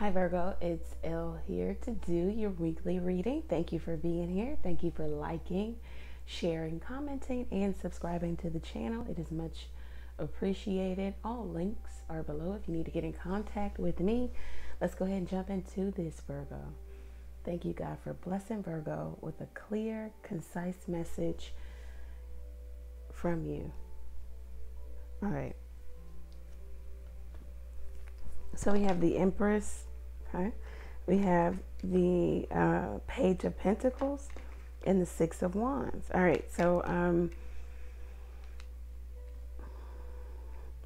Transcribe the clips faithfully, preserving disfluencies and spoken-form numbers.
Hi Virgo, it's Elle here to do your weekly reading. Thank you for being here. Thank you for liking, sharing, commenting, and subscribing to the channel. It is much appreciated. All links are below if you need to get in contact with me. Let's go ahead and jump into this, Virgo. Thank you, God, for blessing Virgo with a clear, concise message from you. All right. So we have the Empress. Okay. We have the uh, Page of Pentacles and the Six of Wands. All right, so um,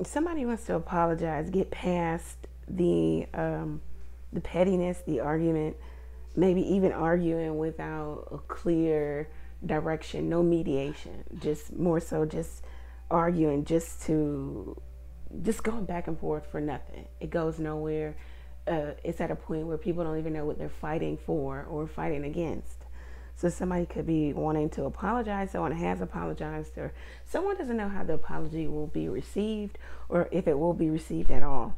if somebody wants to apologize, get past the um, the pettiness, the argument, maybe even arguing without a clear direction, no mediation, just more so just arguing, just to just going back and forth for nothing. It goes nowhere. Uh, it's at a point where people don't even know what they're fighting for or fighting against. So somebody could be wanting to apologize, someone has apologized, or someone doesn't know how the apology will be received or if it will be received at all.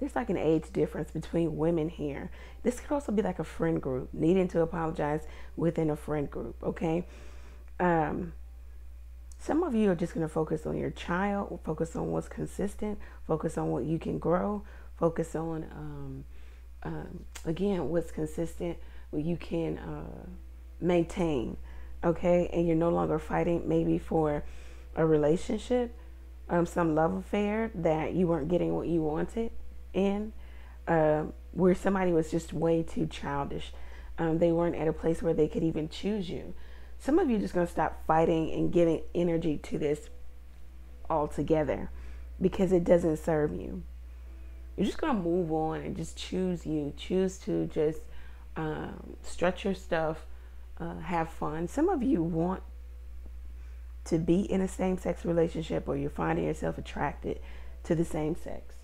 There's like an age difference between women here. This could also be like a friend group, needing to apologize within a friend group, okay? Um, some of you are just gonna focus on your child, focus on what's consistent, focus on what you can grow, focus on, um, um, again, what's consistent, you can uh, maintain, okay? And you're no longer fighting maybe for a relationship, um, some love affair that you weren't getting what you wanted in, uh, where somebody was just way too childish. Um, they weren't at a place where they could even choose you. Some of you are just gonna stop fighting and giving energy to this altogether because it doesn't serve you. You're just gonna move on and just choose you, choose to just Um, stretch your stuff, uh, have fun. Some of you want to be in a same-sex relationship, or you're finding yourself attracted to the same sex.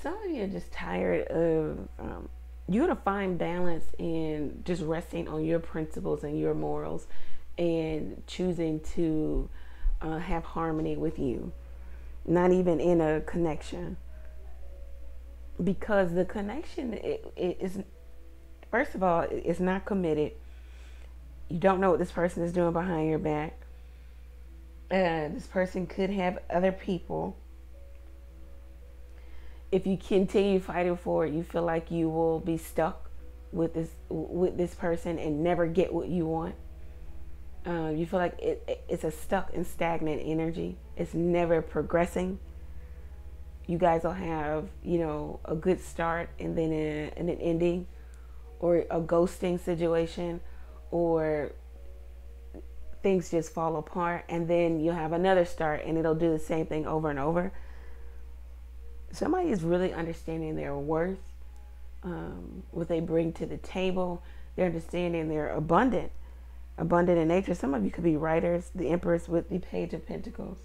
Some of you are just tired of, um, you're to find balance in just resting on your principles and your morals and choosing to uh, have harmony with you, not even in a connection, because the connection it, it is, first of all, it's not committed. You don't know what this person is doing behind your back. Uh, this person could have other people. If you continue fighting for it, you feel like you will be stuck with this with this person and never get what you want. Uh, you feel like it, it, it's a stuck and stagnant energy. It's never progressing. You guys will have, you know, a good start and then a, and an ending, or a ghosting situation, or things just fall apart, and then you'll have another start and it'll do the same thing over and over. Somebody is really understanding their worth, um, what they bring to the table. They're understanding their abundance. Abundant in nature. Some of you could be writers, the Empress with the Page of Pentacles.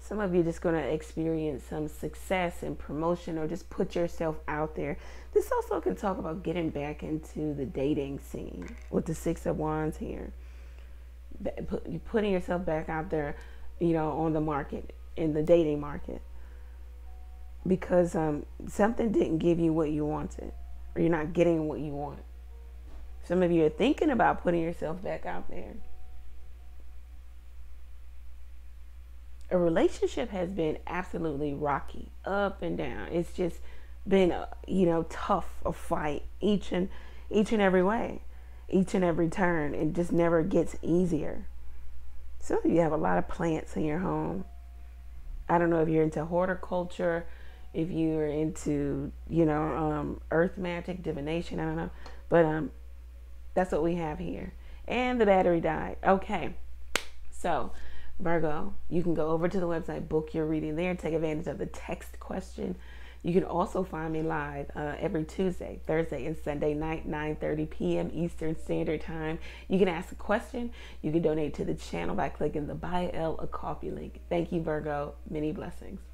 Some of you are just going to experience some success and promotion, or just put yourself out there. This also can talk about getting back into the dating scene with the Six of Wands here. Putting yourself back out there, you know, on the market, in the dating market, because um, something didn't give you what you wanted. Or you're not getting what you want. Some of you are thinking about putting yourself back out there. A relationship has been absolutely rocky, up and down. It's just been, a, you know, tough a fight each and each and every way, each and every turn. It just never gets easier. Some of you have a lot of plants in your home. I don't know if you're into horticulture, if you're into, you know, um, earth magic, divination, I don't know. But um, that's what we have here. And the battery died. Okay. So, Virgo, you can go over to the website, book your reading there, take advantage of the text question. You can also find me live uh, every Tuesday, Thursday, and Sunday night, nine thirty p m Eastern Standard Time. You can ask a question. You can donate to the channel by clicking the Buy Elle a Coffee link. Thank you, Virgo. Many blessings.